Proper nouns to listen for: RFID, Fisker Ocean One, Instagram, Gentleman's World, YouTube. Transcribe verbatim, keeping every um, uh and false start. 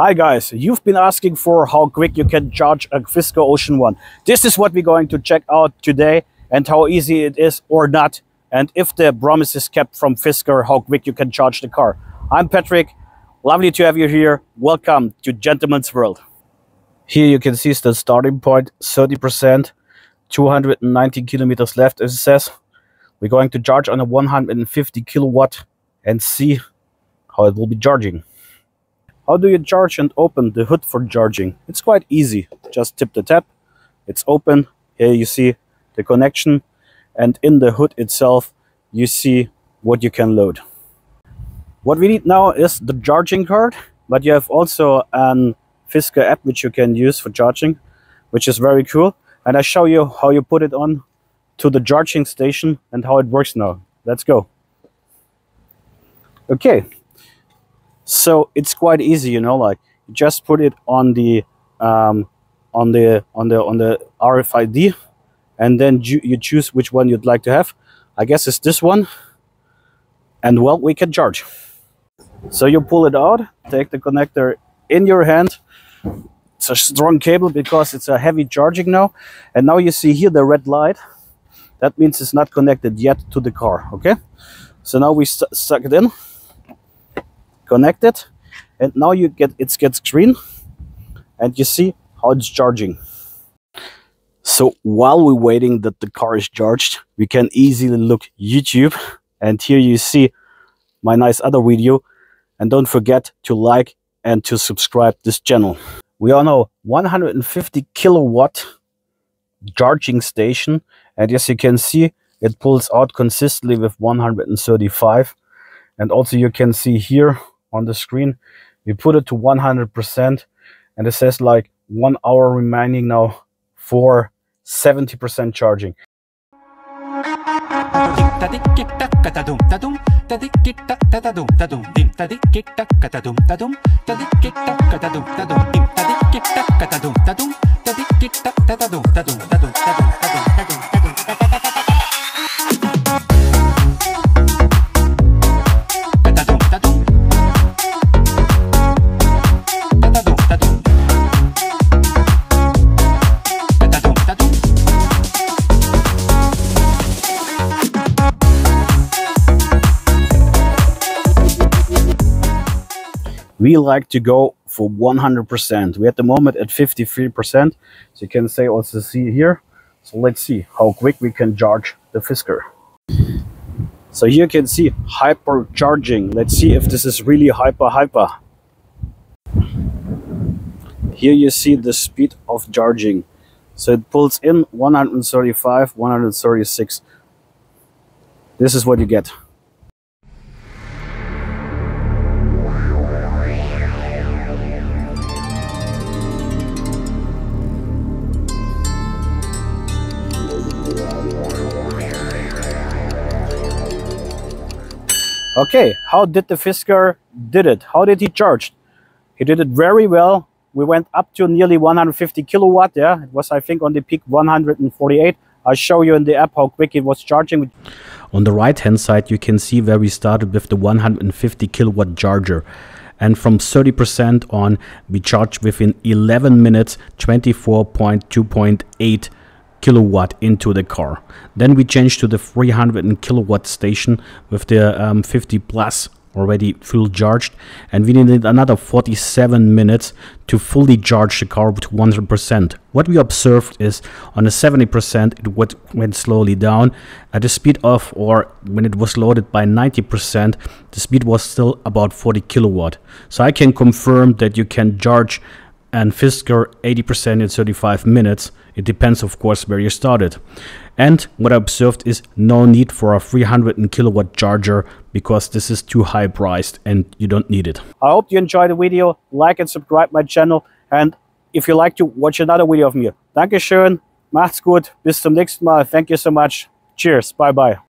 Hi guys, you've been asking for how quick you can charge a Fisker Ocean One. This is what we're going to check out today and how easy it is or not, and if the promise is kept from Fisker, how quick you can charge the car. I'm Patrick, lovely to have you here. Welcome to Gentleman's World. Here you can see the starting point, thirty percent, two hundred ninety kilometers left, as it says. We're going to charge on a one hundred fifty kilowatt and see how it will be charging. How do you charge and open the hood for charging? It's quite easy. Just tip the tap, it's open. Here you see the connection, and in the hood itself you see what you can load. What we need now is the charging card, but you have also an Fisker app which you can use for charging, which is very cool, and I show you how you put it on to the charging station and how it works now. Let's go. Okay, so it's quite easy, you know, like you just put it on the um, on the on the on the R F I D, and then you, you choose which one you'd like to have. I guess it's this one, and well, we can charge. So you pull it out, take the connector in your hand. It's a strong cable because it's a heavy charging now, and now you see here the red light. That means it's not connected yet to the car. Okay, so now we st suck it in. Connect it, and now you get it gets green and you see how it's charging. So while we're waiting that the car is charged, we can easily look YouTube, and here you see my nice other video, and don't forget to like and to subscribe this channel. We are now one hundred fifty kilowatt charging station, and as you can see it pulls out consistently with one hundred thirty-five, and also you can see here on the screen we put it to one hundred percent, and it says like one hour remaining now for seventy percent charging. We like to go for one hundred percent. We're at the moment at fifty-three percent, so you can say also see here. So let's see how quick we can charge the Fisker. So here you can see hyper charging. Let's see if this is really hyper hyper. Here you see the speed of charging. So it pulls in one hundred thirty-five, one hundred thirty-six. This is what you get. Okay, how did the Fisker did it? How did he charge? He did it very well. We went up to nearly one hundred fifty kilowatt. Yeah, it was, I think, on the peak one hundred forty-eight. I'll show you in the app how quick it was charging. On the right hand side you can see where we started with the one hundred fifty kilowatt charger, and from thirty percent on we charged within eleven minutes twenty-four point two point eight kilowatt into the car. Then we changed to the three hundred kilowatt station with the um, fifty plus already full charged, and we needed another forty-seven minutes to fully charge the car to one hundred percent. What we observed is on the seventy percent it went, went slowly down. At the speed of, or when it was loaded by ninety percent, the speed was still about forty kilowatt. So I can confirm that you can charge and Fisker eighty percent in thirty-five minutes. It depends, of course, where you started. And what I observed is no need for a three hundred kilowatt charger, because this is too high priced and you don't need it. I hope you enjoyed the video. Like and subscribe my channel, and if you like to watch another video of me. Dankeschön, macht's gut, bis zum nächsten Mal. Thank you so much. Cheers, bye bye.